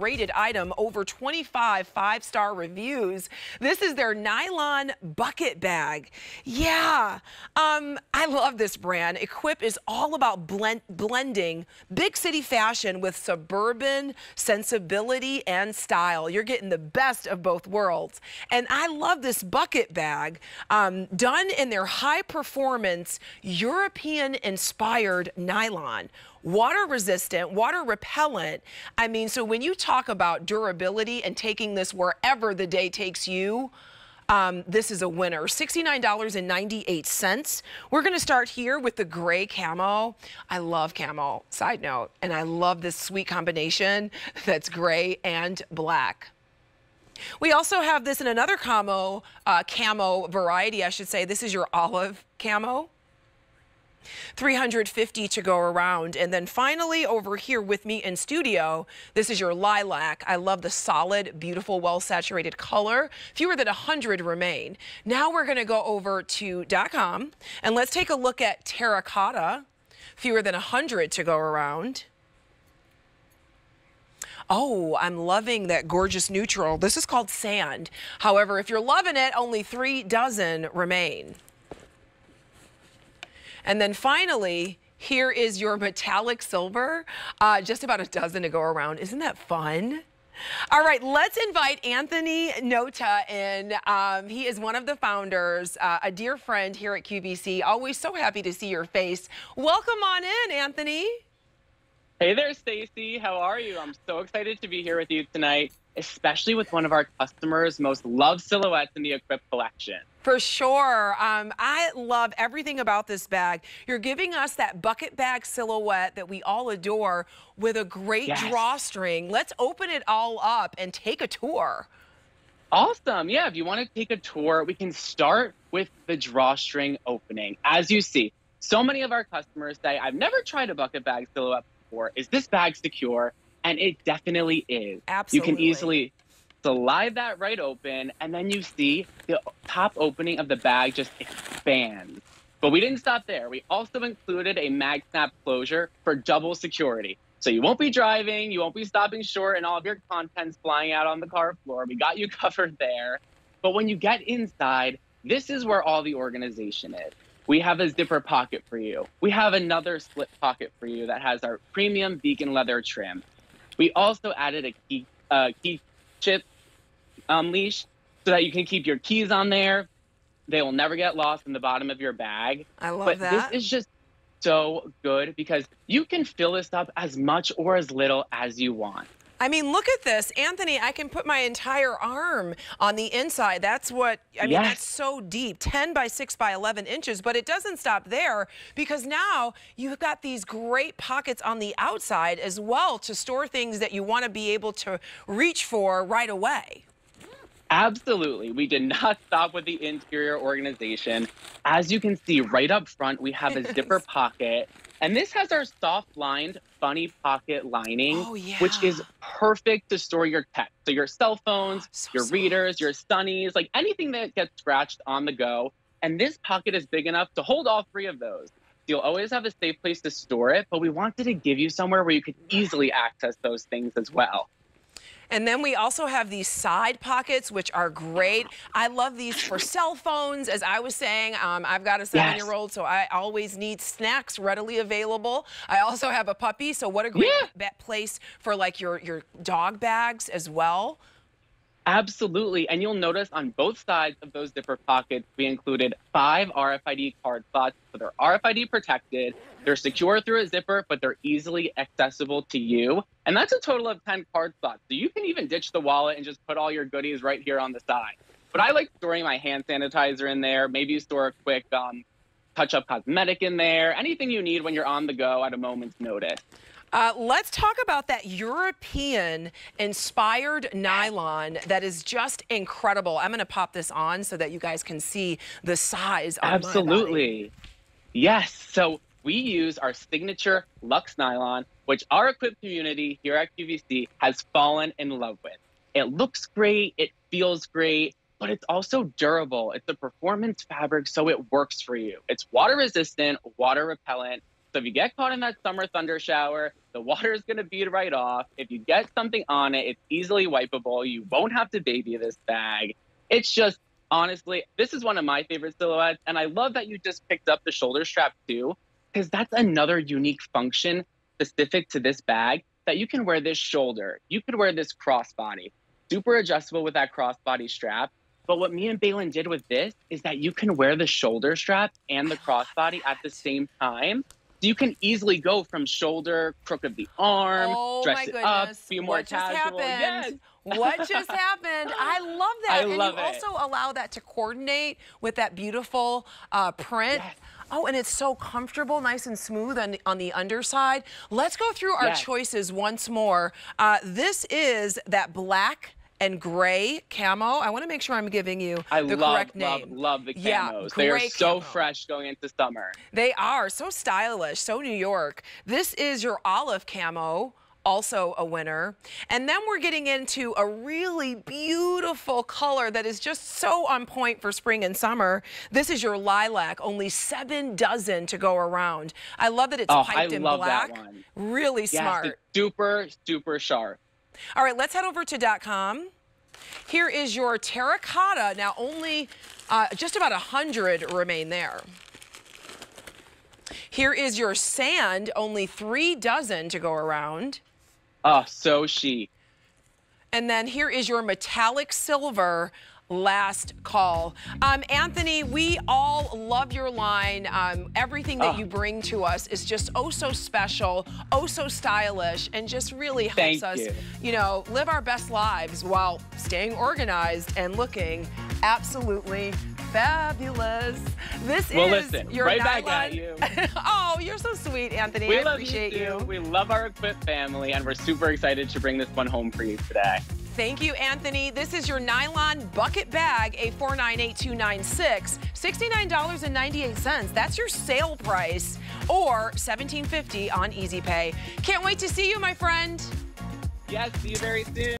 Rated item, over 25 five-star reviews. This is their nylon bucket bag. Yeah, I love this brand. IHKWIP is all about blending big city fashion with suburban sensibility and style. You're getting the best of both worlds. And I love this bucket bag, done in their high-performance European-inspired nylon. Water resistant, water repellent. I mean, so when you talk about durability and taking this wherever the day takes you, this is a winner. $69.98. We're going to start here with the gray camo. I love camo, side note, and I love this sweet combination that's gray and black. We also have this in another camo variety, I should say. This is your olive camo. $350 to go around. And then finally, over here with me in studio, this is your lilac. I love the solid, beautiful, well-saturated color. Fewer than 100 remain. Now we're going to go over to .com, and let's take a look at terracotta. Fewer than 100 to go around. Oh, I'm loving that gorgeous neutral. This is called sand. However, if you're loving it, only 3 dozen remain. And then finally, here is your metallic silver, just about 1 dozen to go around. Isn't that fun? All right, let's invite Anthony Nota in. He is one of the founders, a dear friend here at QVC. Always so happy to see your face. Welcome on in, Anthony. Hey there, Stacy. How are you? I'm so excited to be here with you tonight, especially with one of our customers' most loved silhouettes in the IHKWIP collection. For sure. I love everything about this bag. You're giving us that bucket bag silhouette that we all adore with a great drawstring. Let's open it all up and take a tour. Awesome. Yeah, if you want to take a tour, we can start with the drawstring opening. As you see, so many of our customers say, I've never tried a bucket bag silhouette before. Is this bag secure? And it definitely is. Absolutely. You can easily slide that right open, and then you see the top opening of the bag just expands. But we didn't stop there. We also included a mag snap closure for double security. So you won't be driving, you won't be stopping short, and all of your contents flying out on the car floor. We got you covered there. But when you get inside, this is where all the organization is. We have a zipper pocket for you. We have another slip pocket for you that has our premium beacon leather trim. We also added a key chip leash so that you can keep your keys on there. They will never get lost in the bottom of your bag. I love that. But this is just so good because you can fill this up as much or as little as you want. I mean, look at this. Anthony, I can put my entire arm on the inside. That's what, I mean, that's so deep, 10 by 6 by 11 inches, but it doesn't stop there because now you've got these great pockets on the outside as well to store things that you want to be able to reach for right away. Absolutely. We did not stop with the interior organization. As you can see right up front, we have a zipper pocket. And this has our soft-lined bunny pocket lining, which is perfect to store your tech. So your cell phones, your readers, your sunnies, like anything that gets scratched on the go. And this pocket is big enough to hold all 3 of those. You'll always have a safe place to store it, but we wanted to give you somewhere where you could easily access those things as well. And then we also have these side pockets, which are great. I love these for cell phones. As I was saying, I've got a 7-year-old, so I always need snacks readily available. I also have a puppy, so what a great place for like your dog bags as well. Absolutely. And you'll notice on both sides of those zipper pockets, we included 5 RFID card slots. So they're RFID protected. They're secure through a zipper, but they're easily accessible to you. And that's a total of 10 card slots. So you can even ditch the wallet and just put all your goodies right here on the side. But I like storing my hand sanitizer in there. Maybe you store a quick touch-up cosmetic in there. Anything you need when you're on the go at a moment's notice. Let's talk about that European-inspired nylon that is just incredible. I'm going to pop this on so that you guys can see the size. Absolutely. Yes. So we use our signature Luxe nylon, which our IHKWIP community here at QVC has fallen in love with. It looks great. It feels great. But it's also durable. It's a performance fabric, so it works for you. It's water-resistant, water-repellent. So if you get caught in that summer thunder shower, The water is going to bead right off. If you get something on it, it's easily wipeable. You won't have to baby this bag. It's just, honestly, this is one of my favorite silhouettes. And I love that you just picked up the shoulder strap too, because that's another unique function specific to this bag, that you can wear this shoulder. You could wear this crossbody, super adjustable with that crossbody strap. But what me and Balen did with this is that you can wear the shoulder strap and the crossbody at the same time. So you can easily go from shoulder, crook of the arm, dress it up, be more casual. Yes. What just happened? I love that. And you also allow that to coordinate with that beautiful print. Yes. Oh, and it's so comfortable, nice and smooth on the underside. Let's go through our choices once more. This is that black and gray camo. I want to make sure I'm giving you the correct name. Love the camos. Yeah, they are so fresh going into summer. They are so stylish, so New York. This is your olive camo, also a winner. And then we're getting into a really beautiful color that is just so on point for spring and summer. This is your lilac, only 7 dozen to go around. I love that it's piped in black. That one. Really smart. Super, super sharp. All right, let's head over to .com. Here is your terracotta. Now only just about 100 remain there. Here is your sand, only 3 dozen to go around. Oh, so chic. And then here is your metallic silver, last call. Anthony, we all love your line. Everything that you bring to us is just oh so special, oh so stylish, and just really helps us, you know, live our best lives while staying organized and looking absolutely fabulous. This is your right back at you. Oh, you're so sweet, Anthony. We appreciate you. We love our Equip family, and we're super excited to bring this one home for you today. Thank you, Anthony. This is your nylon bucket bag, A498296, $69.98. That's your sale price, or $17.50 on Easy Pay. Can't wait to see you, my friend. Yes, see you very soon.